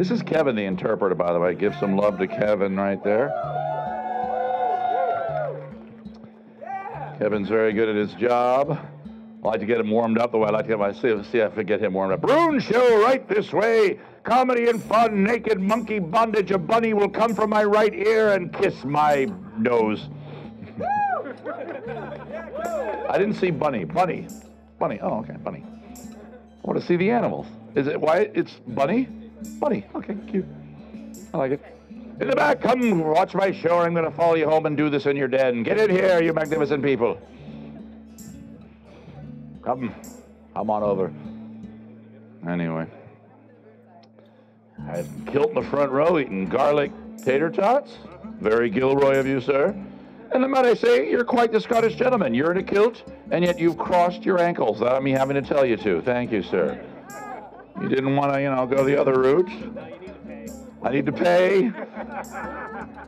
This is Kevin, the interpreter, by the way. Give some love to Kevin right there. Kevin's very good at his job. I like to get him warmed up the way I like to see if I get him warmed up. Broon show right this way. Comedy and fun, naked monkey bondage. A bunny will come from my right ear and kiss my nose. I didn't see bunny. Bunny. Bunny. Oh, okay. Bunny. I want to see the animals. Is it why it's bunny? Bunny. Okay, cute. I like it. In the back, come watch my show. I'm going to follow you home and do this in your den. Get in here, you magnificent people. Come on over. Anyway, I had kilt in the front row eating garlic tater tots. Very Gilroy of you, sir. And I might say, you're quite the Scottish gentleman. You're in a kilt, and yet you've crossed your ankles. Without me having to tell you to. Thank you, sir. You didn't want to, go the other route. I need to pay. Should I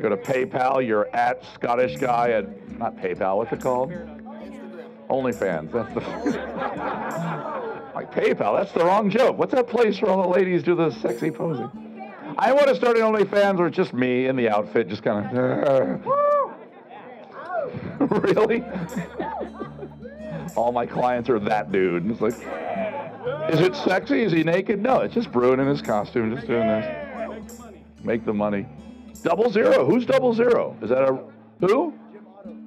go to PayPal? You're at Scottish guy at, not PayPal, what's it called? OnlyFans, that's the like PayPal, that's the wrong joke. What's that place where all the ladies do the sexy posing? I want to start an OnlyFans where it's just me in the outfit, just kind of really? All my clients are that dude. It's like, is it sexy? Is he naked? No, it's just Broon in his costume, just doing this. Make the money. Double zero, who's double zero? Is that a, who?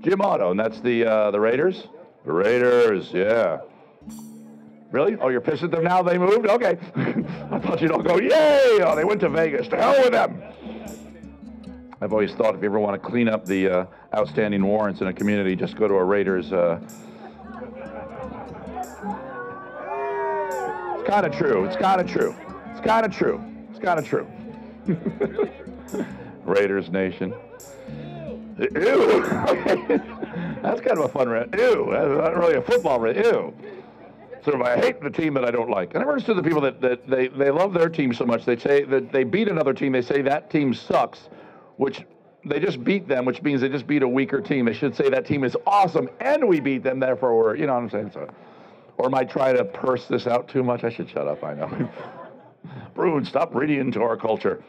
Jim Otto, and that's the Raiders? The Raiders, yeah. Really? Oh, you're pissed at them now? They moved? Okay. I thought you'd all go, yay! Oh, they went to Vegas. To hell with them! I've always thought if you ever want to clean up the outstanding warrants in a community, just go to a Raiders. It's kind of true. It's kind of true. It's kind of true. It's kind of true. Raiders Nation. Ew! That's kind of a fun rant. Ew! That's not really a football rant. Ew! Sort of, I hate the team that I don't like. I never understood the people that they love their team so much. They say that they beat another team. They say that team sucks, which they just beat them, which means they just beat a weaker team. They should say that team is awesome and we beat them, therefore we're, you know what I'm saying? So, or am I trying to purse this out too much? I should shut up, I know. Brood, stop reading into our culture.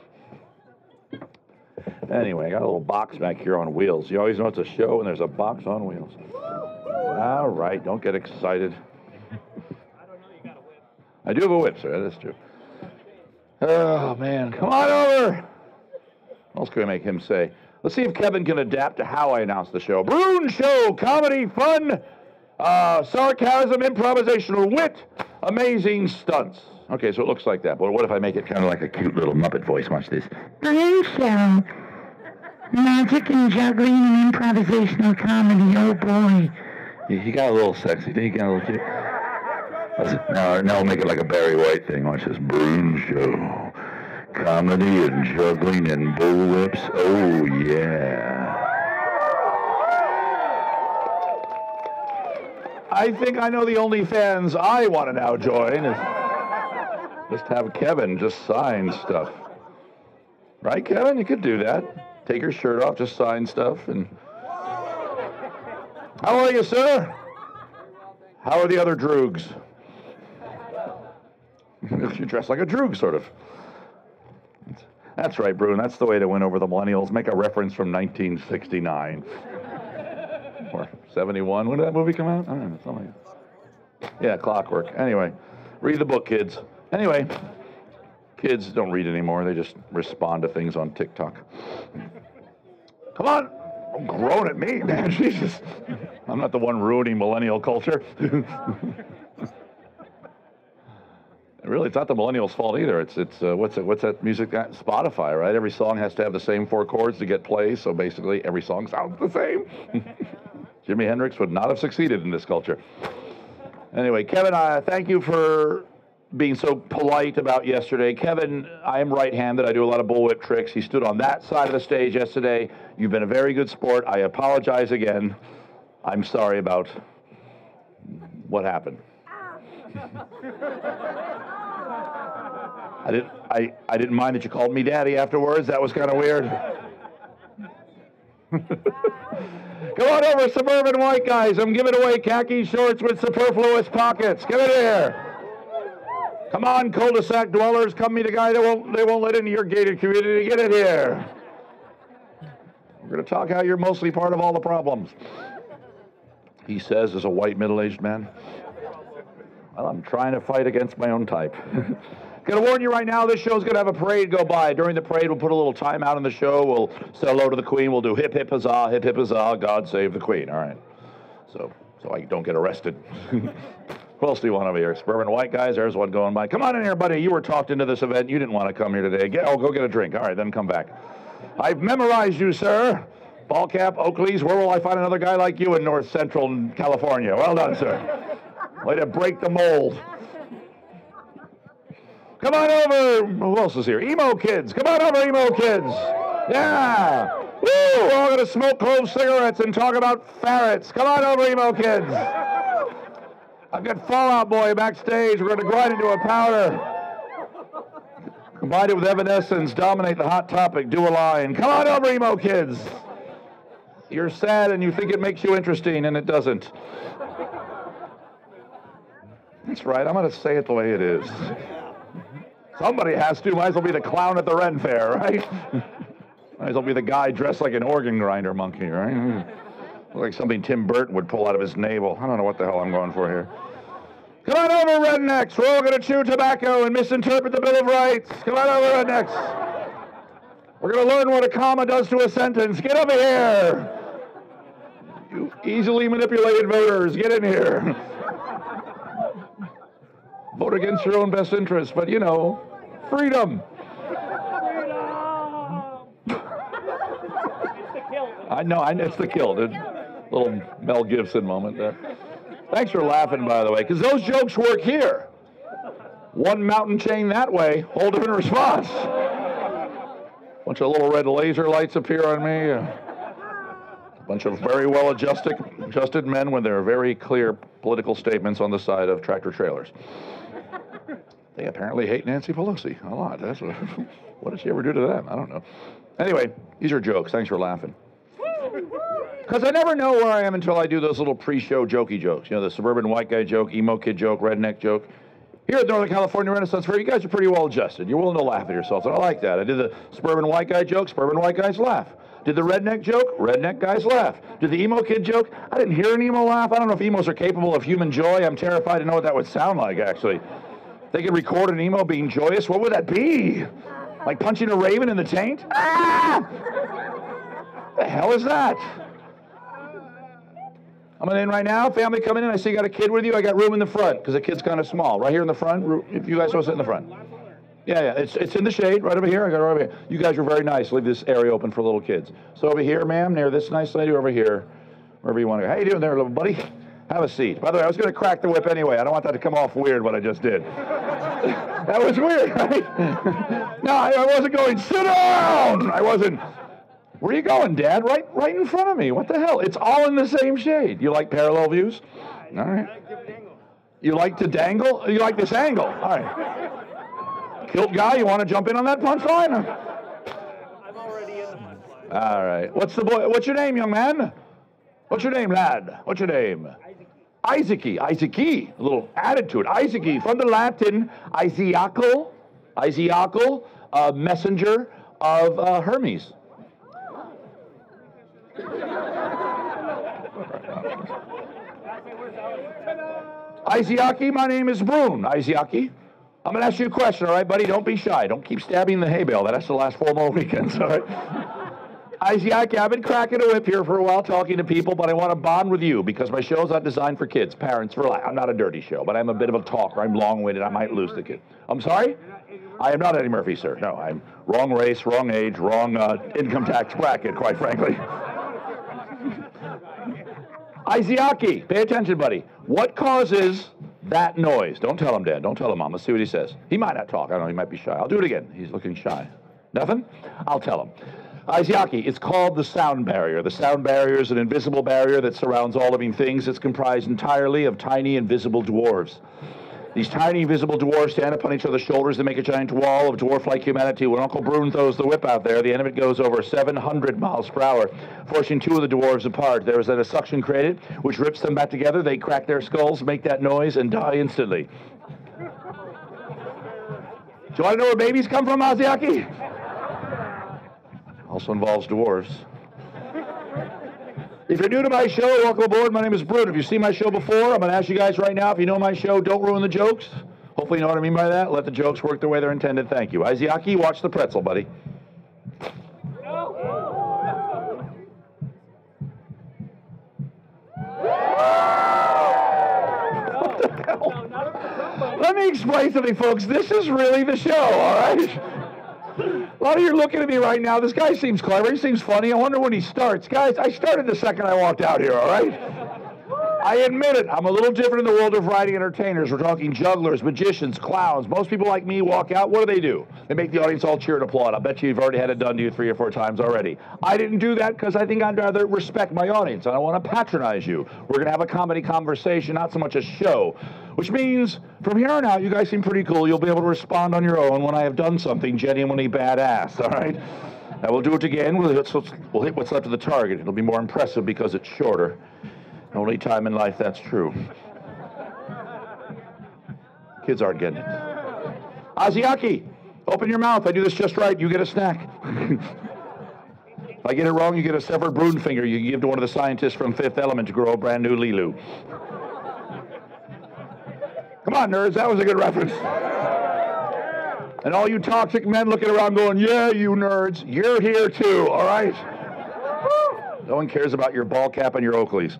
Anyway, I got a little box back here on wheels. You always know it's a show when there's a box on wheels. All right, don't get excited. I don't know, you got a whip. I do have a whip, sir, that's true. Oh, man, come on over. What else can we make him say? Let's see if Kevin can adapt to how I announce the show. Broon Show, comedy, fun, sarcasm, improvisational wit, amazing stunts. Okay, so it looks like that. But what if I make it kind of like a cute little Muppet voice? Watch this. Broon Show. Magic and juggling and improvisational comedy. Oh, boy. He got a little sexy. Didn't he? Got a little cute. Now I'll make it like a Barry White thing. Watch this. Broon Show. Comedy and juggling and bullwhips. Oh, yeah. I think I know the OnlyFans I want to now join is just have Kevin just sign stuff. Right, Kevin? You could do that. Take your shirt off, just sign stuff. And how are you, sir? How are the other droogs? You dress like a droog, sort of. That's right, Broon. That's the way to win over the millennials. Make a reference from 1969. Or 71. When did that movie come out? I don't know. Something like that. Yeah, Clockwork. Anyway, read the book, kids. Anyway, kids don't read anymore. They just respond to things on TikTok. Come on. Don't groan at me, man. Jesus. I'm not the one ruining millennial culture. Really, it's not the millennials' fault either. What's that music guy? Spotify, right? Every song has to have the same four chords to get play, so basically every song sounds the same. Jimi Hendrix would not have succeeded in this culture. Anyway, Kevin, thank you for being so polite about yesterday. Kevin, I am right-handed. I do a lot of bullwhip tricks. He stood on that side of the stage yesterday. You've been a very good sport. I apologize again. I'm sorry about what happened. I didn't mind that you called me daddy afterwards. That was kind of weird. Come on over, suburban white guys. I'm giving away khaki shorts with superfluous pockets. Give it here. Come on, cul-de-sac dwellers, come meet a guy they won't let into your gated community. Get in here. We're going to talk how you're mostly part of all the problems. He says as a white middle-aged man. Well, I'm trying to fight against my own type. Going to warn you right now, this show's going to have a parade go by. During the parade, we'll put a little time out on the show. We'll say hello to the Queen. We'll do hip, hip, huzzah, God save the Queen. All right. So I don't get arrested. Who else do you want over here? Suburban white guys, there's one going by. Come on in here, buddy. You were talked into this event. You didn't want to come here today. Go get a drink. All right, then come back. I've memorized you, sir. Ball cap, Oakleys, where will I find another guy like you in North Central California? Well done, sir. Way to break the mold. Come on over. Who else is here? Emo kids. Come on over, emo kids. Yeah. Woo. We're all going to smoke clove cigarettes and talk about ferrets. Come on over, emo kids. I've got Fall Out Boy backstage. We're going to grind into a powder. Combine it with Evanescence. Dominate the Hot Topic. Do a line. Come on over, emo kids. You're sad and you think it makes you interesting, and it doesn't. That's right. I'm going to say it the way it is. Somebody has to. Might as well be the clown at the Ren Fair, right? Might as well be the guy dressed like an organ grinder monkey, right? Looks like something Tim Burton would pull out of his navel. I don't know what the hell I'm going for here. Come on over, rednecks. We're all going to chew tobacco and misinterpret the Bill of Rights. Come on over, rednecks. We're going to learn what a comma does to a sentence. Get over here. You easily manipulated voters. Get in here. Vote against your own best interests, but you know, freedom. Freedom! It's the kilt. I know, it's the kilt. Little Mel Gibson moment there. Thanks for laughing, by the way, because those jokes work here. One mountain chain that way, whole different response. Bunch of little red laser lights appear on me. A bunch of very well-adjusted men with their very clear political statements on the side of tractor trailers. They apparently hate Nancy Pelosi a lot. That's what did she ever do to them? I don't know. Anyway, these are jokes. Thanks for laughing. Because I never know where I am until I do those little pre-show jokey jokes. You know, the suburban white guy joke, emo kid joke, redneck joke. Here at Northern California Renaissance Fair, you guys are pretty well adjusted. You're willing to laugh at yourselves, and I like that. I did the suburban white guy joke, suburban white guys laugh. Did the redneck joke? Redneck guys laugh. Did the emo kid joke? I didn't hear an emo laugh. I don't know if emos are capable of human joy. I'm terrified to know what that would sound like, actually. If they could record an emo being joyous, what would that be? Like punching a raven in the taint? Ah! The hell is that? I'm in right now. Family coming in. I see you got a kid with you. I got room in the front because the kid's kind of small. Right here in the front. If you guys want to sit in the front. Yeah, it's in the shade, right over here. I got her over here. You guys are very nice. Leave this area open for little kids. So over here, ma'am, near this nice lady over here, wherever you want to go. How you doing there, little buddy? Have a seat. By the way, I was going to crack the whip anyway. I don't want that to come off weird, what I just did. That was weird, right? No, I wasn't going, sit down! I wasn't. Where are you going, Dad? Right in front of me. What the hell? It's all in the same shade. You like parallel views? All right. You like to dangle? You like this angle? All right. Kilt guy, you want to jump in on that punchline? I'm already in the punchline. All right. What's the boy? What's your name, young man? What's your name, lad? What's your name? Isaacy. Isaacy. A little attitude. Isaacy from the Latin Isiacal. Isiacal, a messenger of Hermes. Isaacy, my name is Broon. Isaacy. I'm going to ask you a question, all right, buddy? Don't be shy. Don't keep stabbing the hay bale. That's the last 4 more weekends, all right? Isaac, I've been cracking a whip here for a while talking to people, but I want to bond with you because my show's not designed for kids, parents, for life. I'm not a dirty show, but I'm a bit of a talker. I'm long-winded. I might lose the kid. I'm sorry? I am not Eddie Murphy, sir. No, I'm wrong race, wrong age, wrong income tax bracket, quite frankly. Isaac, pay attention, buddy. What causes that noise? Don't tell him, Dad. Don't tell him, Mom. Let's see what he says. He might not talk. I don't know. He might be shy. I'll do it again. He's looking shy. Nothing? I'll tell him. Isaacy, it's called the sound barrier. The sound barrier is an invisible barrier that surrounds all living things. It's comprised entirely of tiny, invisible dwarves. These tiny, invisible dwarves stand upon each other's shoulders and make a giant wall of dwarf-like humanity. When Uncle Broon throws the whip out there, the end of it goes over 700 miles per hour, forcing 2 of the dwarves apart. There is then a suction created, which rips them back together. They crack their skulls, make that noise, and die instantly. Do you want to know where babies come from, Masaaki? Also involves dwarves. If you're new to my show, welcome aboard. My name is Broon. If you've seen my show before, I'm going to ask you guys right now, if you know my show, don't ruin the jokes. Hopefully you know what I mean by that. Let the jokes work the way they're intended. Thank you. Isayaki, watch the pretzel, buddy. Let me explain something, folks. This is really the show, all right? A lot of you are looking at me right now. This guy seems clever. He seems funny. I wonder when he starts. Guys, I started the second I walked out here, all right? I admit it. I'm a little different in the world of variety entertainers. We're talking jugglers, magicians, clowns. Most people like me walk out. What do? They make the audience all cheer and applaud. I bet you've already had it done to you 3 or 4 times already. I didn't do that because I think I'd rather respect my audience. I don't want to patronize you. We're going to have a comedy conversation, not so much a show. Which means, from here on out, you guys seem pretty cool. You'll be able to respond on your own when I have done something genuinely badass, all right? Now, we'll do it again. We'll hit what's left of the target. It'll be more impressive because it's shorter. Only time in life that's true. Kids aren't getting it. Asiaki, open your mouth. I do this just right. You get a snack. If I get it wrong, you get a severed Broon finger you can give to one of the scientists from Fifth Element to grow a brand new Leeloo. Come on, nerds. That was a good reference. And all you toxic men looking around going, yeah, you nerds. You're here too, all right? No one cares about your ball cap and your Oakleys.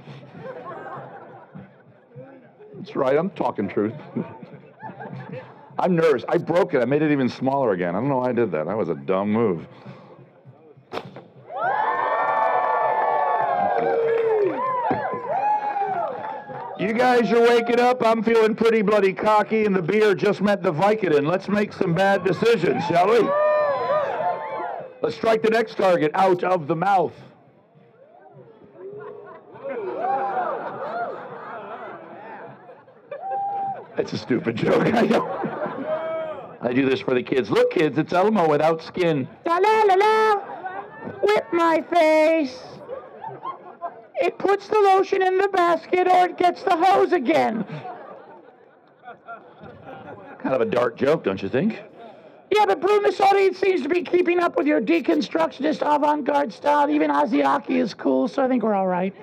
That's right, I'm talking truth. I'm nervous. I broke it. I made it even smaller again. I don't know why I did that. That was a dumb move. You guys are waking up. I'm feeling pretty bloody cocky, and the beer just met the Vicodin. Let's make some bad decisions, shall we? Let's strike the next target out of the mouth. It's a stupid joke. I do this for the kids. Look, kids, it's Elmo without skin. La la la la. Whip my face. It puts the lotion in the basket or it gets the hose again. Kind of a dark joke, don't you think? Yeah, but Broon, this audience seems to be keeping up with your deconstructionist avant-garde style. Even Asiaki is cool, so I think we're all right.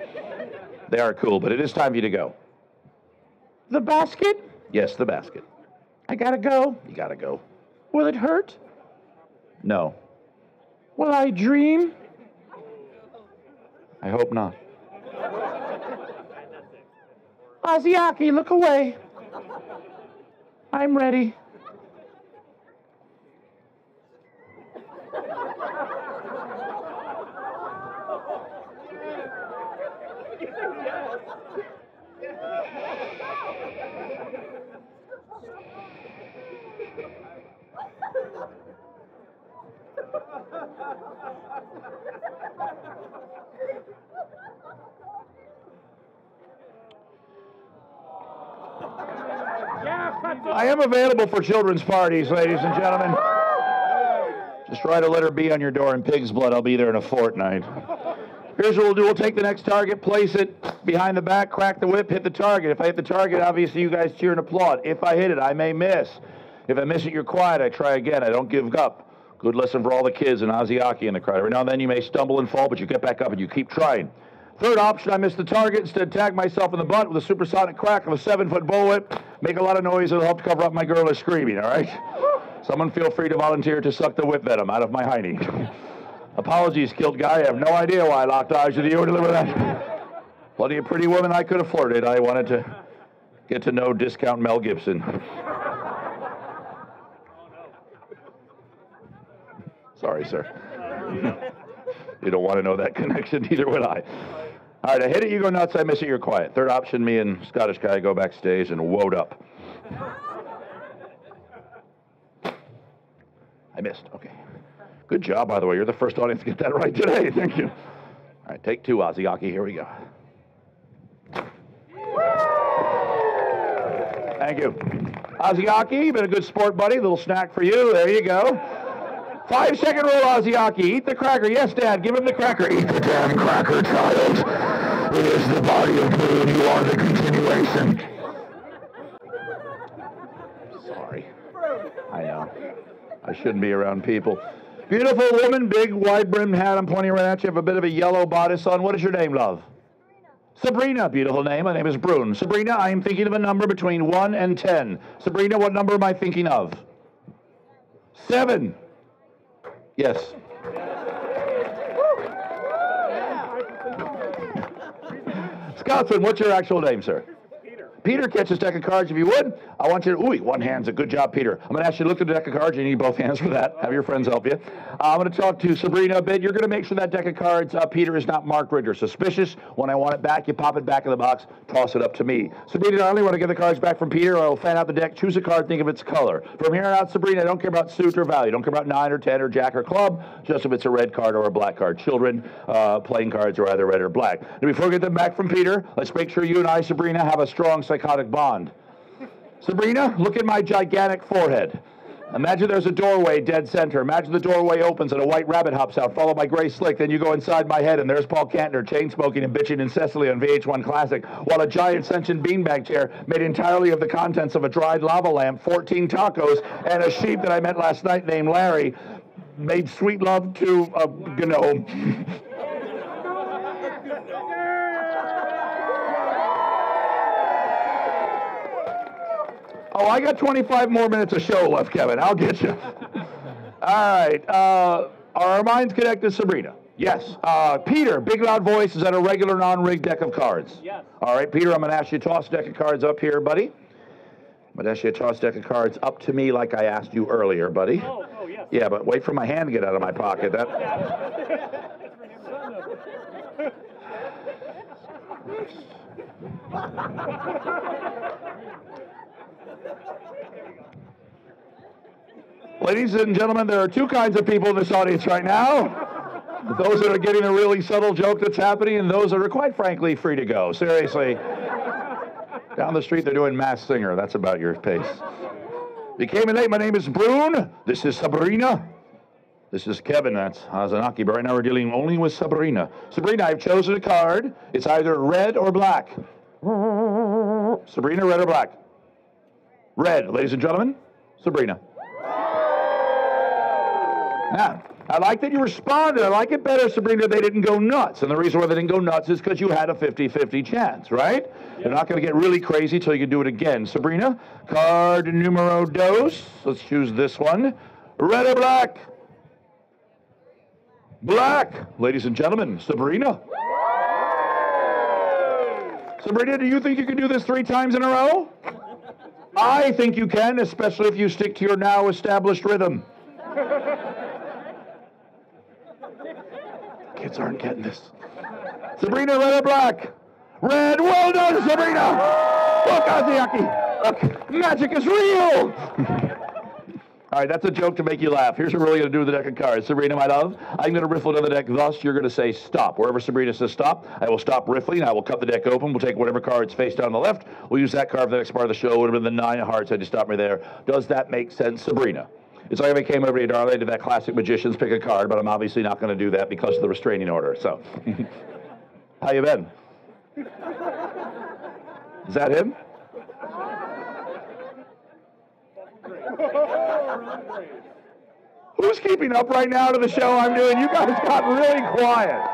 They are cool, but it is time for you to go. The basket? Yes, the basket. I gotta go? You gotta go. Will it hurt? No. Will I dream? I hope not. Asiaki, look away. I'm ready. I am available for children's parties, ladies and gentlemen. Just write a letter B on your door in pig's blood. I'll be there in a fortnight. Here's what we'll do. We'll take the next target, place it behind the back, crack the whip, hit the target. If I hit the target, obviously you guys cheer and applaud. If I hit it, I may miss. If I miss it, you're quiet. I try again. I don't give up. Good lesson for all the kids and Asiaki in the crowd. Every now and then you may stumble and fall, but you get back up and you keep trying. Third option, I missed the target. Instead, tag myself in the butt with a supersonic crack of a 7-foot bullet. Make a lot of noise. It'll help to cover up my girlish screaming, all right? Someone feel free to volunteer to suck the whip venom out of my hiney. Apologies, killed guy. I have no idea why I locked eyes with you and delivered that. Plenty of pretty women I could have flirted. I wanted to get to know discount Mel Gibson. Sorry, sir. You don't want to know that connection, neither would I. All right, I hit it, you go nuts, I miss it, you're quiet. Third option, me and Scottish guy go backstage and woed up. I missed, okay. Good job, by the way. You're the first audience to get that right today. Thank you. All right, take two, Asiaki. Here we go. Thank you. Asiaki, you've been a good sport, buddy. A little snack for you. There you go. 5-second rule, Asiaki. Eat the cracker. Yes, Dad. Give him the cracker. Eat the damn cracker, child. It is the body of Broon. You are the continuation. Sorry. I know. I shouldn't be around people. Beautiful woman, big wide-brimmed hat. I'm pointing right at you. Have a bit of a yellow bodice on. What is your name, love? Sabrina, beautiful name. My name is Broon. Sabrina, I am thinking of a number between 1 and 10. Sabrina, what number am I thinking of? 7. Yes. Scotsman, what's your actual name, sir? Peter. Peter, catch this deck of cards if you would. I want you to, ooh, one hand's a good job, Peter. I'm going to ask you to look at the deck of cards. You need both hands for that. Have your friends help you. I'm going to talk to Sabrina a bit. You're going to make sure that deck of cards, Peter, is not marked red or suspicious. When I want it back, you pop it back in the box, toss it up to me. Sabrina, darling, want to get the cards back from Peter, or I will fan out the deck, choose a card, think of its color. From here on out, Sabrina, I don't care about suit or value. Don't care about 9 or 10 or jack or club, just if it's a red card or a black card. Children, playing cards are either red or black. Now, before we get them back from Peter, let's make sure you and I, Sabrina, have a strong psychotic bond. Sabrina, look at my gigantic forehead. Imagine there's a doorway dead center. Imagine the doorway opens and a white rabbit hops out, followed by Gray Slick. Then you go inside my head, and there's Paul Kantner, chain-smoking and bitching incessantly on VH1 Classic, while a giant sentient beanbag chair made entirely of the contents of a dried lava lamp, 14 tacos, and a sheep that I met last night named Larry made sweet love to a gnome. Oh, I got 25 more minutes of show left, Kevin. I'll get you. All right. Are our minds connected, Sabrina? Yes. Peter, big loud voice. Is that a regular non-rigged deck of cards? Yes. All right, Peter, I'm going to ask you to toss deck of cards up here, buddy. I'm going to ask you to toss deck of cards up to me like I asked you earlier, buddy. Oh, yes. Yeah, but wait for my hand to get out of my pocket. Ladies and gentlemen, there are two kinds of people in this audience right now. Those that are getting a really subtle joke that's happening, and those that are, quite frankly, free to go. Seriously. Down the street, they're doing Masked Singer. That's about your pace. If you came in late, my name is Broon. This is Sabrina. This is Kevin, that's Hazanaki, but right now we're dealing only with Sabrina. Sabrina, I've chosen a card. It's either red or black. Sabrina, red or black? Red, ladies and gentlemen, Sabrina. Now, I like that you responded. I like it better, Sabrina, they didn't go nuts. And the reason why they didn't go nuts is because you had a 50-50 chance, right? Yep. They're not going to get really crazy till you can do it again. Sabrina, card numero dos. Let's choose this one. Red or black? Black. Ladies and gentlemen, Sabrina. Sabrina, do you think you can do this 3 times in a row? I think you can, especially if you stick to your now established rhythm. Kids aren't getting this. Sabrina, red or black? Red. Well done, Sabrina. Look, Aziaki. Look, magic is real. All right, that's a joke to make you laugh. Here's what we're really going to do with the deck of cards. Sabrina, my love, I'm going to riffle another deck, thus you're going to say stop. Wherever Sabrina says stop, I will stop riffling. I will cut the deck open. We'll take whatever card's face down the left. We'll use that card for the next part of the show. It would have been the 9 of hearts. I just stopped me there. Does that make sense, Sabrina? It's like if I came over here, darling, to that classic magician's pick a card, but I'm obviously not going to do that because of the restraining order. So, how you been? Is that him? Who's keeping up right now to the show I'm doing? You guys got really quiet.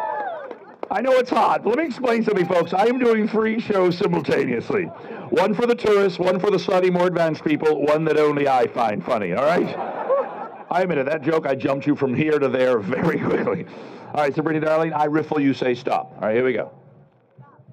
I know it's hot, but let me explain something, folks. I am doing 3 shows simultaneously. One for the tourists, one for the slightly more advanced people, one that only I find funny, all right? I admit it, that joke, I jumped you from here to there very quickly. All right, Sabrina, darling, I riffle, you say stop. All right, here we go.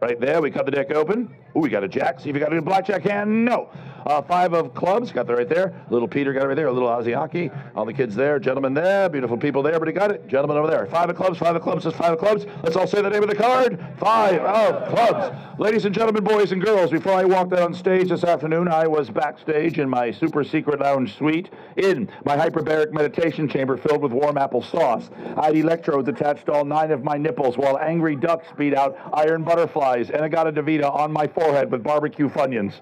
Right there, we cut the deck open. Ooh, we got a jack. See if you got a blackjack hand. No. 5 of clubs. Got that right there. Little Peter got it right there. A little Aziaki. All the kids there. Gentlemen there. Beautiful people there. Everybody got it. Gentlemen over there. 5 of clubs. 5 of clubs. That's 5 of clubs. Let's all say the name of the card. 5 of clubs. Ladies and gentlemen, boys and girls, before I walked out on stage this afternoon, I was backstage in my super secret lounge suite in my hyperbaric meditation chamber filled with warm apple sauce. I had electrodes attached to all 9 of my nipples while angry ducks beat out iron butterflies, and I got a DeVita on my forehead with barbecue Funyuns.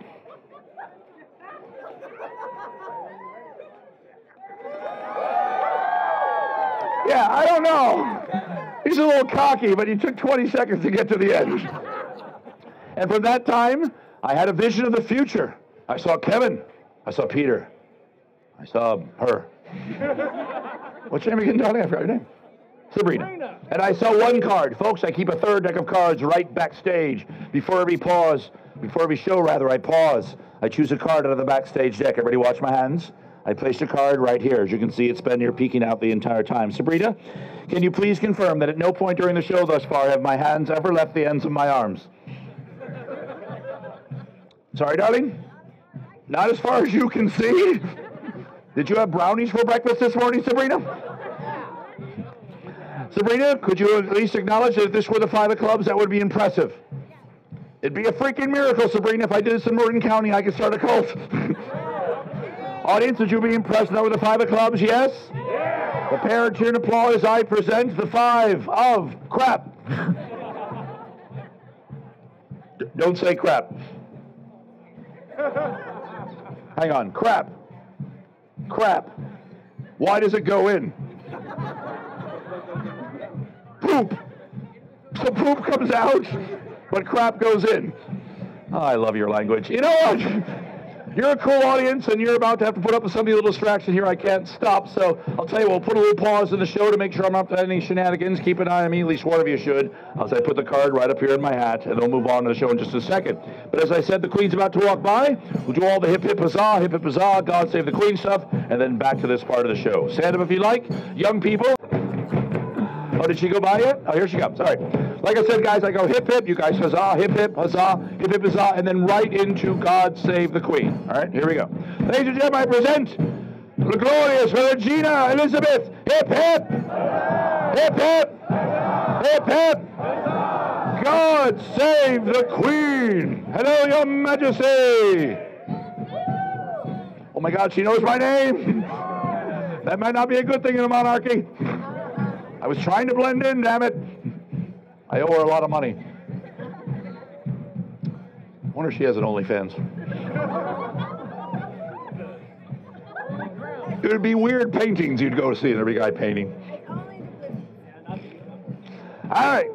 Yeah, I don't know. He's a little cocky, but he took 20 seconds to get to the end. And from that time, I had a vision of the future. I saw Kevin. I saw Peter. I saw her. What's your name again, darling? I forgot your name. Sabrina. And I sell one card. Folks, I keep a third deck of cards right backstage. Before every pause, before every show, rather, I pause. I choose a card out of the backstage deck. Everybody watch my hands. I placed a card right here. As you can see, it's been here peeking out the entire time. Sabrina, can you please confirm that at no point during the show thus far have my hands ever left the ends of my arms? Sorry, darling? Not as far as you can see? Did you have brownies for breakfast this morning, Sabrina? Sabrina, could you at least acknowledge that if this were the five of clubs, that would be impressive? Yeah. It'd be a freaking miracle, Sabrina. If I did this in Northern County, I could start a cult. Audience, would you be impressed now with the five of clubs? Yes? Yeah. Prepare and cheer and applaud as I present the five of crap. Don't say crap. Hang on. Crap. Crap. Why does it go in? Poop. So poop comes out, but crap goes in. Oh, I love your language. You know what? You're a cool audience, and you're about to have to put up with some of the little distraction here. I can't stop, so I'll tell you, we'll put a little pause in the show to make sure I'm not up to any shenanigans. Keep an eye on me, at least one of you should, as I put the card right up here in my hat, and we'll move on to the show in just a second. But as I said, the Queen's about to walk by. We'll do all the hip hip huzzah, God save the Queen stuff, and then back to this part of the show. Stand up if you like, young people. Oh, did she go by yet? Oh, here she comes. All right. Like I said, guys, I go hip-hip. You guys, huzzah, hip-hip, huzzah, hip-hip, huzzah, and then right into God Save the Queen. All right, here we go. Ladies and gentlemen, I present the glorious Regina Elizabeth. Hip-hip, hip-hip, hip-hip. God Save the Queen. Hello, Your Majesty. Oh, my God, she knows my name. That might not be a good thing in a monarchy. I was trying to blend in, damn it. I owe her a lot of money. I wonder if she has an OnlyFans. It would be weird paintings you'd go to see, and every guy painting. All right.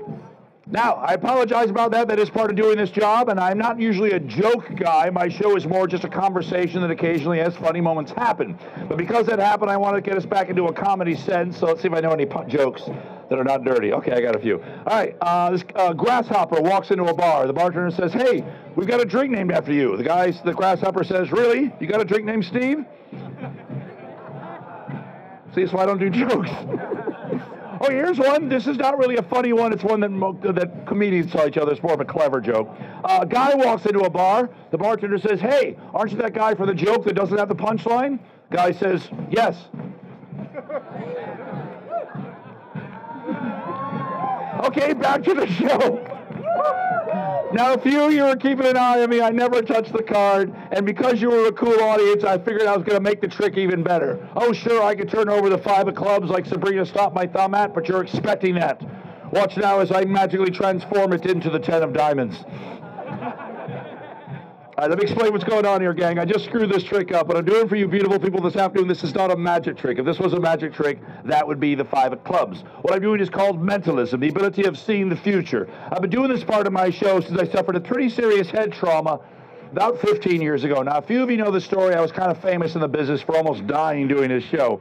Now, I apologize about that. That is part of doing this job, and I'm not usually a joke guy. My show is more just a conversation that occasionally has funny moments happen. But because that happened, I want to get us back into a comedy sense, so let's see if I know any jokes that are not dirty. Okay, I got a few. All right, this grasshopper walks into a bar. The bartender says, hey, we've got a drink named after you. The grasshopper says, really? You got a drink named Steve? See, that's why I don't do jokes. Oh, here's one. This is not really a funny one. It's one that comedians tell each other. It's more of a clever joke. A guy walks into a bar. The bartender says, hey, aren't you that guy for the joke that doesn't have the punchline? Guy says, yes. Okay, back to the show. Now, if you were keeping an eye on me, I never touched the card. And because you were a cool audience, I figured I was going to make the trick even better. Oh, sure, I could turn over the five of clubs like Sabrina stopped my thumb at, but you're expecting that. Watch now as I magically transform it into the 10 of diamonds. All right, let me explain what's going on here, gang. I just screwed this trick up. What I'm doing for you beautiful people this afternoon, this is not a magic trick. If this was a magic trick, that would be the five of clubs. What I'm doing is called mentalism, the ability of seeing the future. I've been doing this part of my show since I suffered a pretty serious head trauma about 15 years ago. Now, a few of you know the story. I was kind of famous in the business for almost dying doing this show.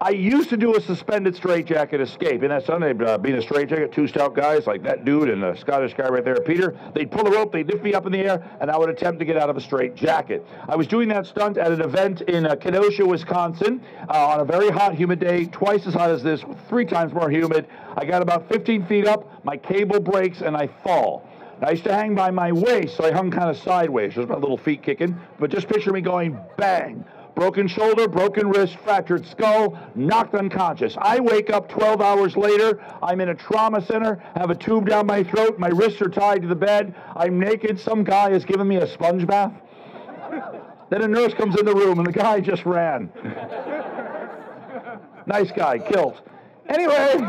I used to do a suspended straitjacket escape, and that Sunday, being a straitjacket, two stout guys like that dude and the Scottish guy right there, Peter, they'd pull a rope, they'd lift me up in the air, and I would attempt to get out of a straitjacket. I was doing that stunt at an event in Kenosha, Wisconsin, on a very hot, humid day, twice as hot as this, 3 times more humid. I got about 15 feet up, my cable breaks, and I fall. I used to hang by my waist, so I hung kind of sideways, just my little feet kicking, but just picture me going bang. Broken shoulder, broken wrist, fractured skull, knocked unconscious. I wake up 12 hours later. I'm in a trauma center, have a tube down my throat. My wrists are tied to the bed. I'm naked. Some guy has given me a sponge bath. Then a nurse comes in the room, and the guy just ran. Nice guy, killed. Anyway...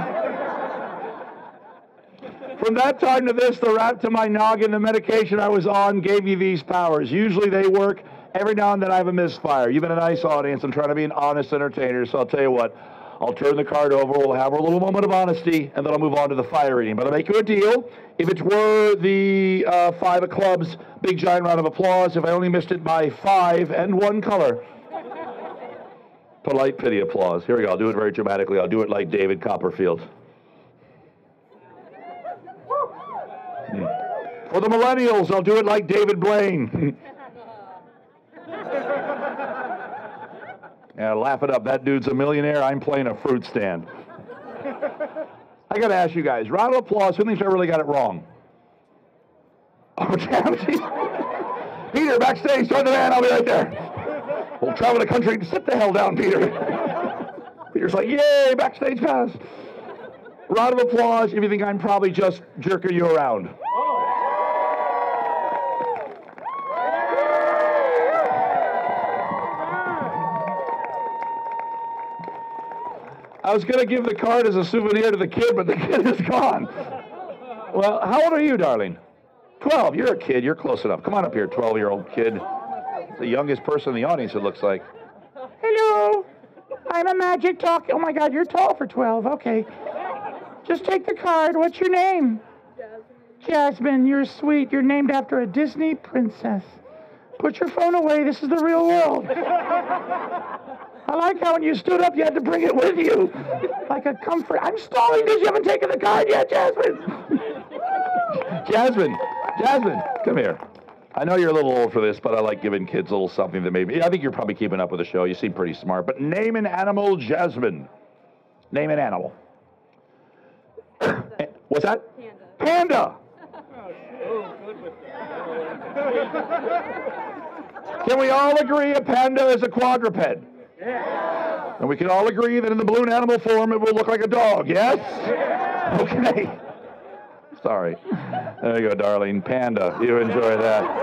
From that time to this, the rat to my noggin, the medication I was on gave me these powers. Usually they work. Every now and then I have a misfire. You've been a nice audience. I'm trying to be an honest entertainer, so I'll tell you what. I'll turn the card over. We'll have a little moment of honesty, and then I'll move on to the fire eating. But I'll make you a deal. If it were the five of clubs, big giant round of applause. If I only missed it by 5 and 1 color. Polite pity applause. Here we go. I'll do it very dramatically. I'll do it like David Copperfield. For the millennials, I'll do it like David Blaine. Yeah, laugh it up. That dude's a millionaire. I'm playing a fruit stand. I got to ask you guys, round of applause. Who thinks I really got it wrong? Oh, damn. Peter, backstage, turn the van. I'll be right there. We'll travel the country. Sit the hell down, Peter. Peter's like, yay, backstage pass. Round of applause if you think I'm probably just jerking you around. I was going to give the card as a souvenir to the kid, but the kid is gone. Well, how old are you, darling? 12. You're a kid. You're close enough. Come on up here, 12-year-old kid. The youngest person in the audience, it looks like. Hello. I'm a magic talk. Oh, my God, you're tall for 12. Okay. Just take the card. What's your name? Jasmine. Jasmine, you're sweet. You're named after a Disney princess. Put your phone away. This is the real world. I like how when you stood up, you had to bring it with you. Like a comfort. I'm stalling because you haven't taken the card yet, Jasmine. Jasmine, come here. I know you're a little old for this, but I like giving kids a little something that maybe... I think you're probably keeping up with the show. You seem pretty smart. But name an animal, Jasmine. Name an animal. Panda. What's that? Panda. Oh, good with that. Can we all agree a panda is a quadruped? Yeah. And we can all agree that in the balloon animal form, it will look like a dog, yes? Yeah. Okay. Sorry. There you go, darling. Panda. You enjoy that.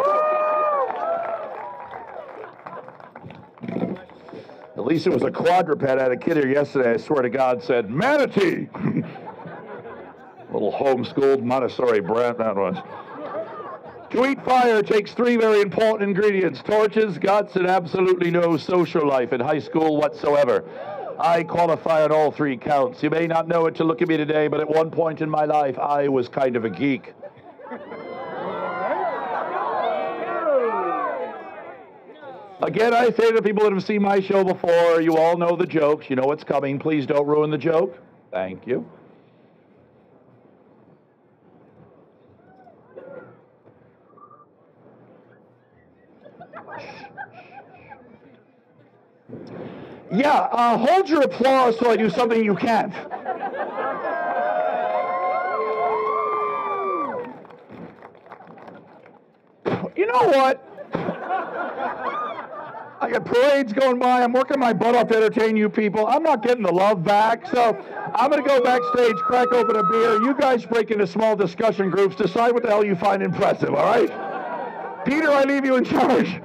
At least it was a quadruped. I had a kid here yesterday, I swear to God, said, manatee! Little homeschooled Montessori brat that was. To eat fire takes three very important ingredients: torches, guts, and absolutely no social life in high school whatsoever. I qualify on all three counts. You may not know it to look at me today, but at one point in my life, I was kind of a geek. Again, I say to people that have seen my show before, you all know the jokes, you know what's coming. Please don't ruin the joke. Thank you. Yeah, hold your applause till I do something you can't. You know what? I got parades going by. I'm working my butt off to entertain you people. I'm not getting the love back, so I'm going to go backstage, crack open a beer. You guys break into small discussion groups. Decide what the hell you find impressive, all right? Peter, I leave you in charge.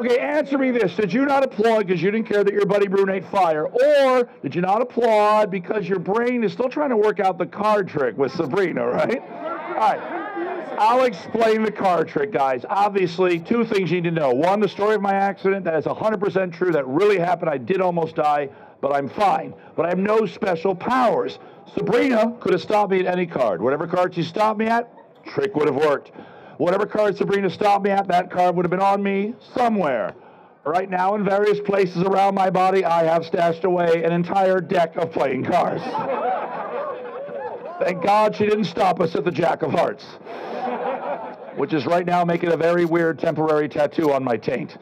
Okay, answer me this. Did you not applaud because you didn't care that your buddy Broon ate fire? Or did you not applaud because your brain is still trying to work out the card trick with Sabrina, right? All right. I'll explain the card trick, guys. Obviously, two things you need to know. One, the story of my accident. That is 100% true. That really happened. I did almost die, but I'm fine. But I have no special powers. Sabrina could have stopped me at any card. Whatever card she stopped me at, trick would have worked. Whatever card Sabrina stopped me at, that card would have been on me somewhere. Right now, in various places around my body, I have stashed away an entire deck of playing cards. Thank God she didn't stop us at the Jack of Hearts, which is right now making a very weird temporary tattoo on my taint.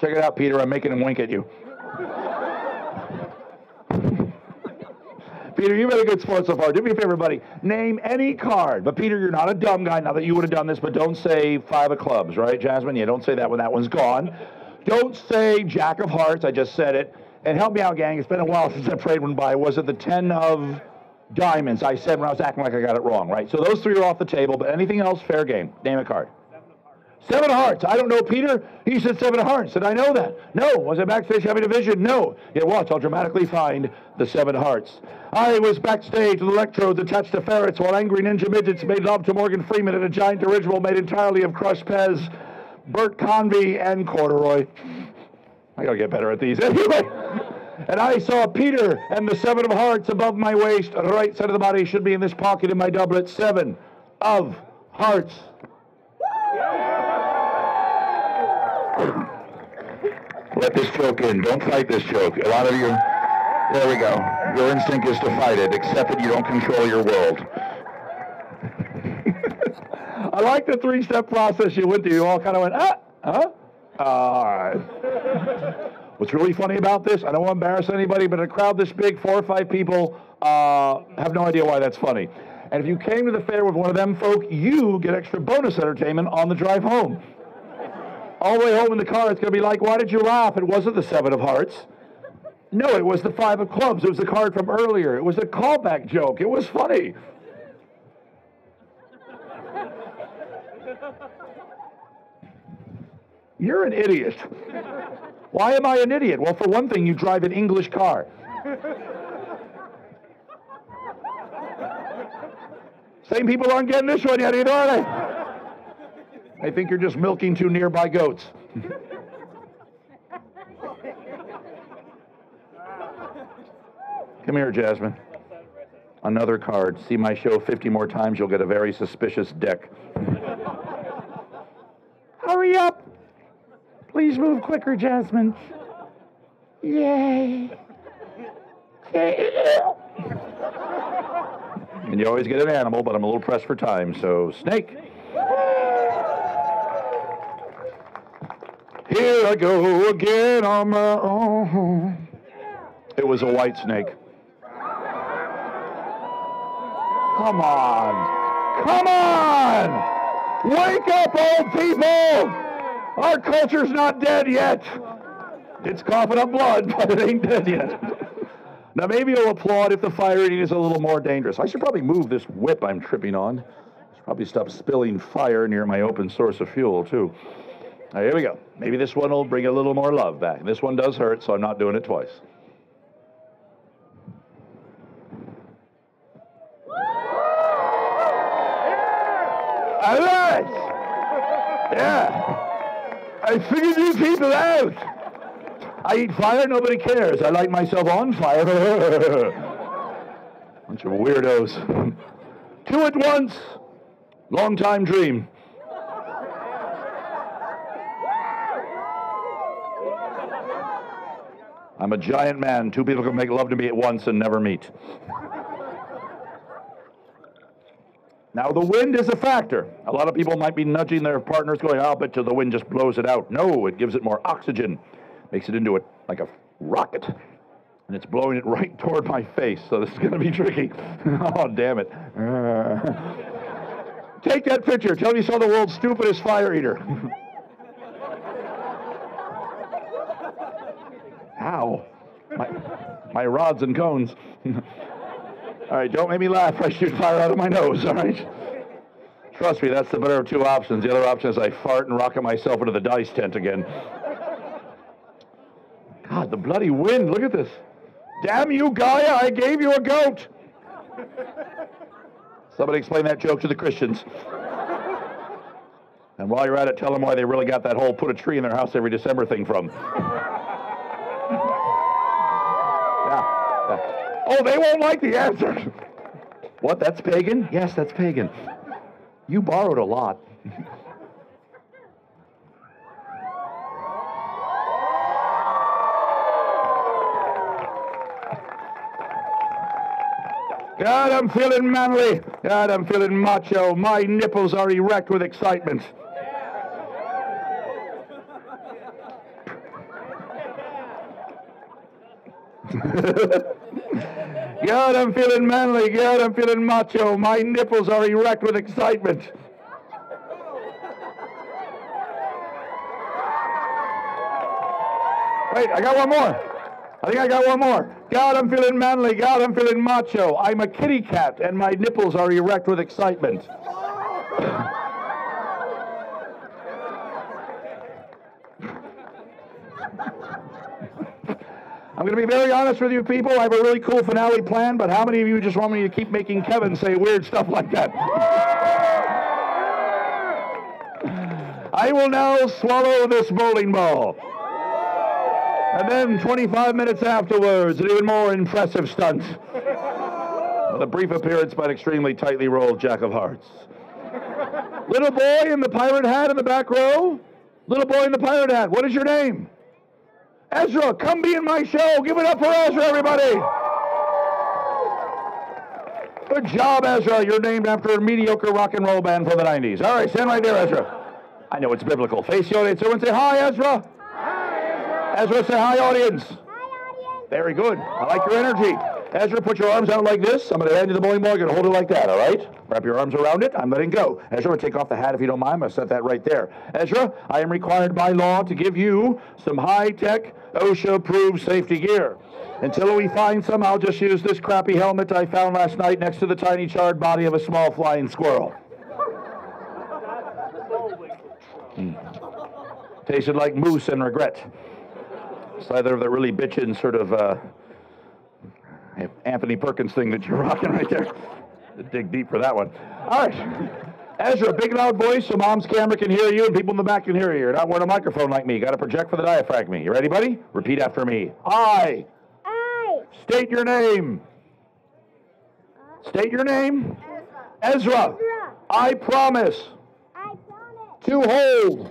Check it out, Peter. I'm making him wink at you. Peter, you've been a good sport so far. Do me a favor, buddy. Name any card. But, Peter, you're not a dumb guy. Not that you would have done this, but don't say five of clubs, right, Jasmine? Yeah, don't say that when that one's gone. Don't say Jack of Hearts. I just said it. And help me out, gang. It's been a while since that parade went by. Was it the 10 of diamonds? I said when I was acting like I got it wrong, right? So those three are off the table, but anything else, fair game. Name a card. Seven of hearts. I don't know, Peter. He said seven of hearts. Did I know that? No. Was I backstage having a vision? No. Yeah, watch. I'll dramatically find the seven hearts. I was backstage with electrodes attached to ferrets while angry ninja midgets made love to Morgan Freeman in a giant dirigible made entirely of crushed Pez, Burt Convy, and corduroy. I gotta get better at these anyway. And I saw Peter and the seven of hearts above my waist. The right side of the body should be in this pocket in my doublet. Seven of hearts. Let this joke in. Don't fight this joke. A lot of you, there we go. Your instinct is to fight it, except that you don't control your world. I like the three-step process you went through. You all kind of went, ah, huh? All right. What's really funny about this, I don't want to embarrass anybody, but in a crowd this big, 4 or 5 people have no idea why that's funny. And if you came to the fair with one of them folk, you get extra bonus entertainment on the drive home. All the way home in the car, it's going to be like, why did you laugh? It wasn't the 7 of hearts. No, it was the 5 of clubs. It was the card from earlier. It was a callback joke. It was funny. You're an idiot. Why am I an idiot? Well, for one thing, you drive an English car. Same people aren't getting this one yet either, are they? I think you're just milking 2 nearby goats. Come here, Jasmine. Another card. See my show 50 more times, you'll get a very suspicious deck. Hurry up. Please move quicker, Jasmine. Yay. And you always get an animal, but I'm a little pressed for time, so snake. Here I go again on my own. It was a white snake. Come on. Come on! Wake up, old people! Our culture's not dead yet. It's coughing up blood, but it ain't dead yet. Now maybe you'll applaud if the fire eating is a little more dangerous. I should probably move this whip I'm tripping on. I should probably stop spilling fire near my open source of fuel, too. Now, here we go. Maybe this one will bring a little more love back. This one does hurt, so I'm not doing it twice. All right. Yeah, I figured you people out. I eat fire, nobody cares. I light myself on fire. Bunch of weirdos. 2 at once, long time dream. I'm a giant man. 2 people can make love to me at once and never meet. Now, the wind is a factor. A lot of people might be nudging their partners going, I'll bet you the wind just blows it out. No, it gives it more oxygen. Makes it into like a rocket. And it's blowing it right toward my face, so this is going to be tricky. Oh, damn it. Take that picture. Tell me you saw the world's stupidest fire eater. Ow. My rods and cones. All right, don't make me laugh. I shoot fire out of my nose, all right? Trust me, that's the better of 2 options. The other option is I fart and rocket myself into the dice tent again. God, the bloody wind. Look at this. Damn you, Gaia, I gave you a goat. Somebody explain that joke to the Christians. And while you're at it, tell them why they really got that whole put a tree in their house every December thing from. Yeah. Oh, they won't like the answer. What, that's pagan? Yes, that's pagan. You borrowed a lot. God, I'm feeling manly. God, I'm feeling macho. My nipples are erect with excitement. God, I'm feeling manly. God, I'm feeling macho. My nipples are erect with excitement. Wait, I got one more. I think I got one more. God, I'm feeling manly. God, I'm feeling macho. I'm a kitty cat, and my nipples are erect with excitement. I'm going to be very honest with you people. I have a really cool finale plan, but how many of you just want me to keep making Kevin say weird stuff like that? I will now swallow this bowling ball. And then 25 minutes afterwards, an even more impressive stunt. With a brief appearance by an extremely tightly rolled Jack of Hearts. Little boy in the pirate hat in the back row. Little boy in the pirate hat, what is your name? Ezra, come be in my show. Give it up for Ezra, everybody. Good job, Ezra. You're named after a mediocre rock and roll band from the 90s. All right, stand right there, Ezra. I know it's biblical. Face the audience. Everyone say hi, Ezra. Hi, Ezra. Ezra, say hi, audience. Hi, audience. Very good. I like your energy. Ezra, put your arms out like this. I'm going to hand you the bowling ball. You're going to hold it like that, all right? Wrap your arms around it. I'm letting go. Ezra, take off the hat if you don't mind. I'm going to set that right there. Ezra, I am required by law to give you some high-tech, OSHA-approved safety gear. Until we find some, I'll just use this crappy helmet I found last night next to the tiny charred body of a small flying squirrel. Tasted like moose and regret. It's either of the really bitchin' sort of... Anthony Perkins thing that you're rocking right there. Dig deep for that one. All right. Ezra, big loud voice so mom's camera can hear you and people in the back can hear you. You're not wearing a microphone like me. You got to project for the diaphragm. You ready, buddy? Repeat after me. I. I. State your name. State your name. Ezra. I promise. I promise. To hold. To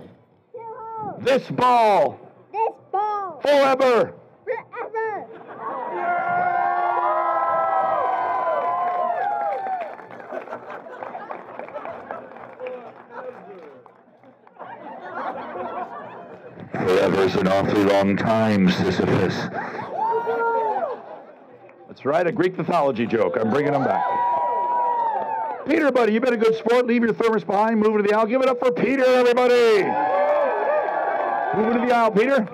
hold. This ball. This ball. Forever. Forever. Forever's an awfully long time, Sisyphus. That's right, a Greek mythology joke. I'm bringing them back. Peter, buddy, you've been a good sport. Leave your thermos behind. Move into the aisle. Give it up for Peter, everybody. Move into the aisle, Peter.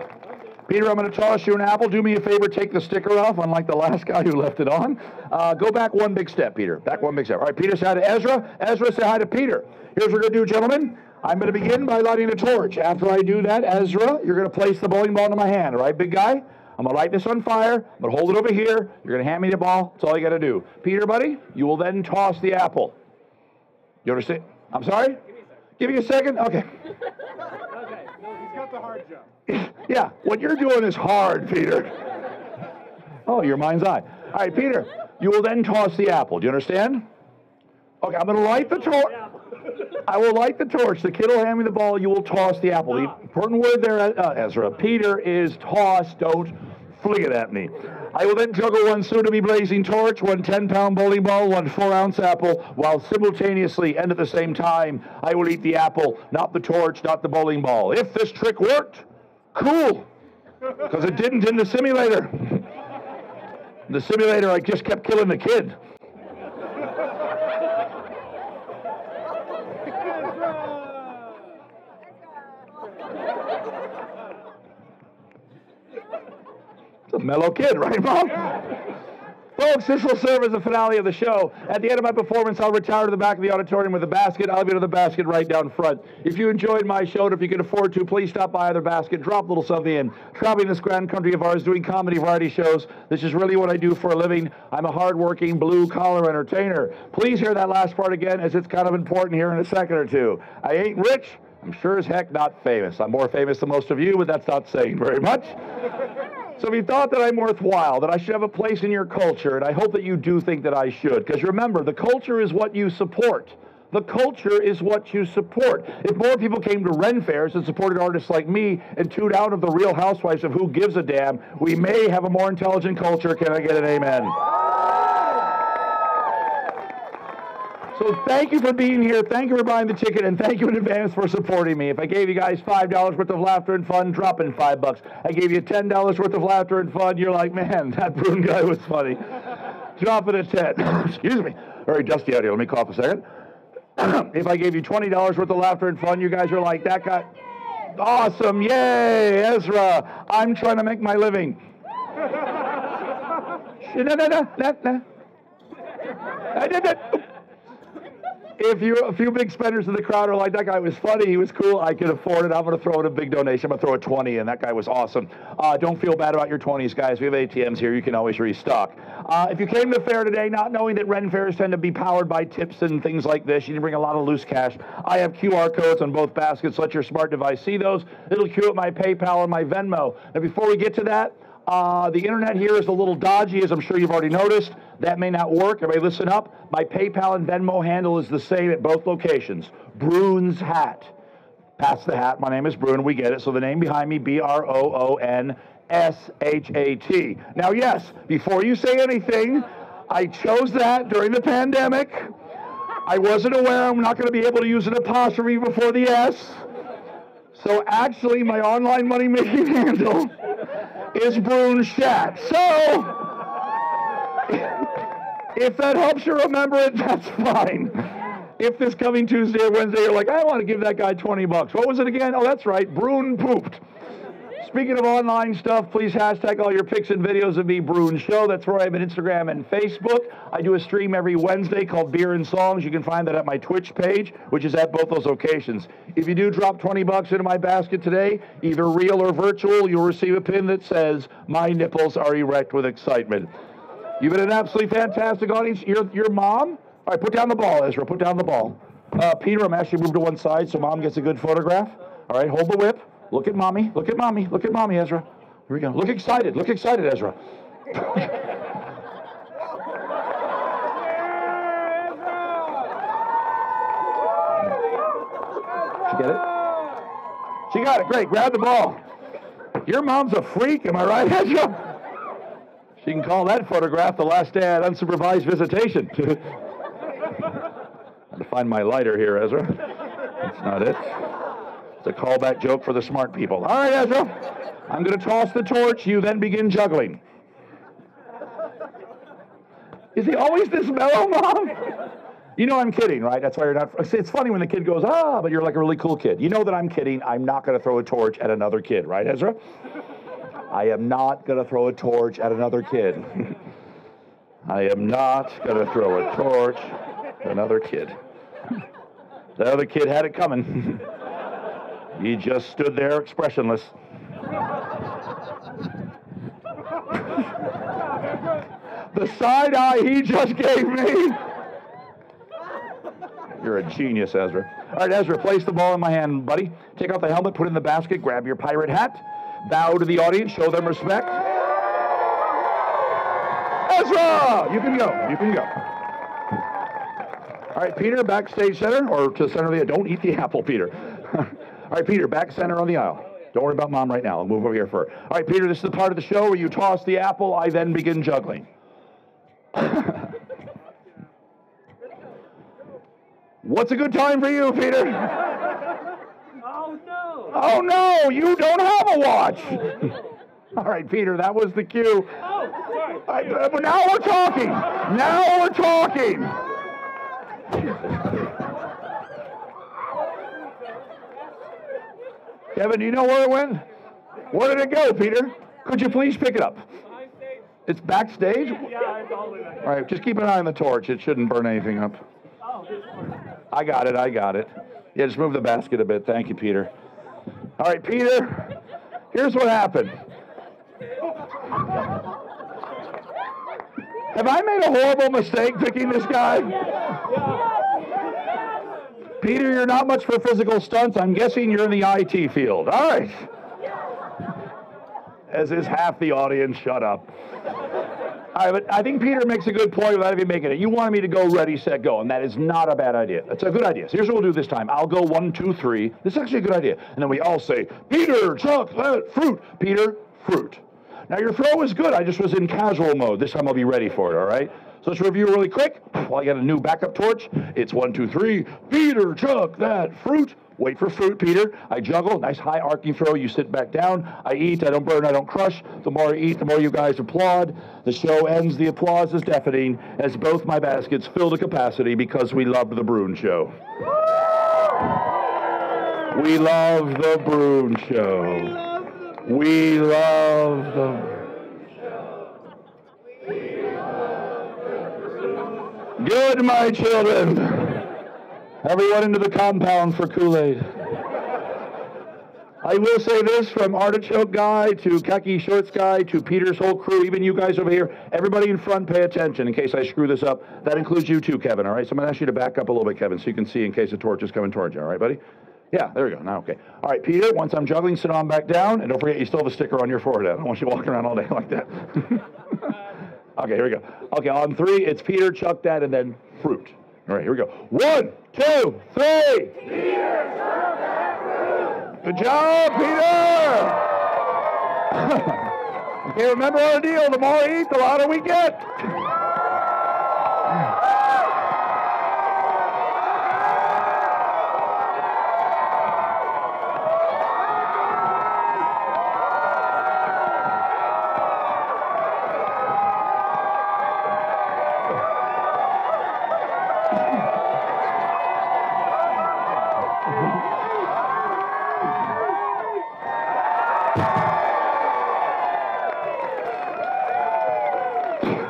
Peter, I'm going to toss you an apple. Do me a favor. Take the sticker off, unlike the last guy who left it on. Go back one big step, Peter. Back one big step. All right, Peter, say hi to Ezra. Ezra, say hi to Peter. Here's what we're going to do, gentlemen. I'm going to begin by lighting a torch. After I do that, Ezra, you're going to place the bowling ball into my hand, all right, big guy? I'm going to light this on fire. I'm going to hold it over here. You're going to hand me the ball. That's all you got to do. Peter, buddy, you will then toss the apple. You understand? I'm sorry? Give me a second. Okay. Okay. No, he's got the hard job. Yeah, what you're doing is hard, Peter. Oh, your mind's eye. All right, Peter, you will then toss the apple. Do you understand? Okay, I'm going to light the torch. I will light the torch. The kid will hand me the ball. You will toss the apple. The important word there, Ezra. Peter, is toss. Don't fling it at me. I will then juggle one soon-to-be blazing torch, one 10-pound bowling ball, one 4-ounce apple, while simultaneously and at the same time, I will eat the apple, not the torch, not the bowling ball. If this trick worked, cool, because it didn't in the simulator. In the simulator, I just kept killing the kid. A mellow kid, right, Mom? Yeah. Folks, this will serve as the finale of the show. At the end of my performance, I'll retire to the back of the auditorium with a basket. I'll be to the basket right down front. If you enjoyed my show, and if you can afford to, please stop by either basket, drop a little something in. Traveling this grand country of ours, doing comedy variety shows. This is really what I do for a living. I'm a hardworking, blue-collar entertainer. Please hear that last part again, as it's kind of important here in a second or two. I ain't rich. I'm sure as heck not famous. I'm more famous than most of you, but that's not saying very much. So if you thought that I'm worthwhile, that I should have a place in your culture, and I hope that you do think that I should, because remember, the culture is what you support. The culture is what you support. If more people came to Ren Fairs and supported artists like me and tuned out of the Real Housewives of Who Gives a Damn, we may have a more intelligent culture. Can I get an amen? So thank you for being here, thank you for buying the ticket, and thank you in advance for supporting me. If I gave you guys $5 worth of laughter and fun, drop in $5. I gave you $10 worth of laughter and fun, you're like, man, that Broon guy was funny. Drop it at 10. Excuse me. Very dusty out here, let me cough a second. If I gave you $20 worth of laughter and fun, you guys are like, that guy, awesome, yay, Ezra, I'm trying to make my living. I did it. A few big spenders in the crowd are like, that guy was funny, he was cool, I could afford it, I'm going to throw in a big donation, I'm going to throw a 20 in, that guy was awesome. Don't feel bad about your 20s, guys, we have ATMs here, you can always restock. If you came to the fair today not knowing that Ren Fairs tend to be powered by tips and things like this, you need to bring a lot of loose cash. I have QR codes on both baskets, let your smart device see those. It'll queue up my PayPal and my Venmo. Now before we get to that, the internet here is a little dodgy, as I'm sure you've already noticed. That may not work. Everybody listen up. My PayPal and Venmo handle is the same at both locations. Broon's Hat. Pass the hat. My name is Broon. We get it. So the name behind me, B-R-O-O-N S-H-A-T. Now, yes, before you say anything, I chose that during the pandemic. I wasn't aware I'm not going to be able to use an apostrophe before the S. So actually, my online money-making handle is Broon Shat. So if that helps you remember it, that's fine. If this coming Tuesday or Wednesday, you're like, I want to give that guy $20. What was it again? Oh, that's right. Broon pooped. Speaking of online stuff, please hashtag all your pics and videos of me, Broon Show. That's where I have an Instagram and Facebook. I do a stream every Wednesday called Beer and Songs. You can find that at my Twitch page, which is at both those locations. If you do drop $20 into my basket today, either real or virtual, you'll receive a pin that says, my nipples are erect with excitement. You've been an absolutely fantastic audience. Your mom? All right, put down the ball, Ezra. Put down the ball. Peter, I'm actually moved to one side so mom gets a good photograph. All right, hold the whip. Look at mommy. Look at mommy. Look at mommy, Ezra. Here we go. Look excited. Look excited, Ezra. She get it? She got it. Great. Grab the ball. Your mom's a freak. Am I right, Ezra? She can call that photograph the last day at unsupervised visitation. I have to find my lighter here, Ezra. That's not it. It's a callback joke for the smart people. All right, Ezra, I'm going to toss the torch. You then begin juggling. Is he always this mellow, Mom? You know I'm kidding, right? That's why you're not... It's funny when the kid goes, ah, but you're like a really cool kid. You know that I'm kidding. I'm not going to throw a torch at another kid, right, Ezra? I am not going to throw a torch at another kid. I am not going to throw a torch at another kid. The other kid had it coming. He just stood there expressionless. The side eye he just gave me. You're a genius, Ezra. All right, Ezra, place the ball in my hand, buddy. Take off the helmet, put it in the basket, grab your pirate hat, bow to the audience, show them respect. Ezra, you can go, you can go. All right, Peter, backstage center, or to center of the... Don't eat the apple, Peter. All right, Peter, back center on the aisle. Don't worry about Mom right now. I'll move over here for her. All right, Peter, this is the part of the show where you toss the apple. I then begin juggling. What's a good time for you, Peter? Oh, no. Oh, no, you don't have a watch. All right, Peter, that was the cue. Oh, sorry. All right, but now we're talking. Now we're talking. Kevin, do you know where it went? Where did it go, Peter? Could you please pick it up? It's backstage? Yeah, it's all the way back. All right, just keep an eye on the torch. It shouldn't burn anything up. I got it, I got it. Yeah, just move the basket a bit. Thank you, Peter. All right, Peter, here's what happened. Have I made a horrible mistake picking this guy? Peter, you're not much for physical stunts. I'm guessing you're in the IT field. All right. As is half the audience, shut up. All right, but I think Peter makes a good point without even making it. You wanted me to go ready, set, go, and that is not a bad idea. That's a good idea. So here's what we'll do this time. I'll go 1, 2, 3. This is actually a good idea. And then we all say, Peter, chocolate, fruit. Peter, fruit. Now, your throw was good. I just was in casual mode. This time I'll be ready for it, all right? So let's review really quick. Well, I got a new backup torch. It's 1, 2, 3. Peter, chuck that fruit. Wait for fruit, Peter. I juggle. Nice high arcing throw. You sit back down. I eat. I don't burn. I don't crush. The more I eat, the more you guys applaud. The show ends. The applause is deafening as both my baskets fill to capacity because we love the Broon Show. We love the Broon Show. We love the... Good, my children. Everyone into the compound for Kool-Aid. I will say this, from Artichoke Guy to Khaki Shorts Guy to Peter's whole crew, even you guys over here, everybody in front, pay attention in case I screw this up. That includes you too, Kevin, all right? So I'm going to ask you to back up a little bit, Kevin, so you can see in case the torch is coming towards you, all right, buddy? Yeah, there we go. Now, okay. All right, Peter, once I'm juggling, sit on back down. And don't forget, you still have a sticker on your forehead. I don't want you walking around all day like that. Okay, here we go. Okay, on 3, it's Peter, chuck that, and then fruit. All right, here we go. 1, 2, 3. Peter, chuck that fruit. Good job, Peter! Okay, remember our deal, the more we eat, the louder we get.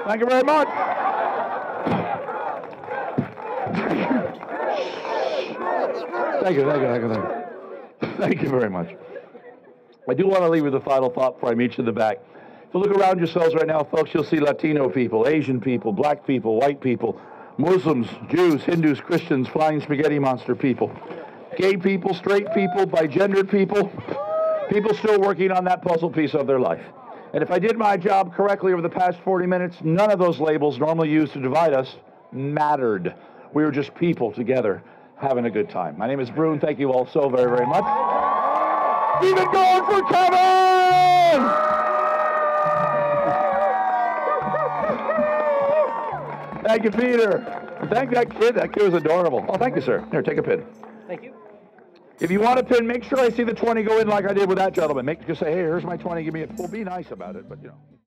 Thank you very much. Thank you. Thank you very much. I do want to leave with a final thought before I meet you in the back. If you look around yourselves right now, folks, you'll see Latino people, Asian people, black people, white people, Muslims, Jews, Hindus, Christians, flying spaghetti monster people, gay people, straight people, bigendered people, people still working on that puzzle piece of their life. And if I did my job correctly over the past 40 minutes, none of those labels normally used to divide us mattered. We were just people together having a good time. My name is Broon. Thank you all so very, very much. Keep it going for Kevin! Thank you, Peter. Thank that kid. That kid was adorable. Oh, thank you, sir. Here, take a pin. Thank you. If you want a pin, make sure I see the 20 go in like I did with that gentleman. Just say, hey, here's my 20, give me a... Well, be nice about it, but, you know.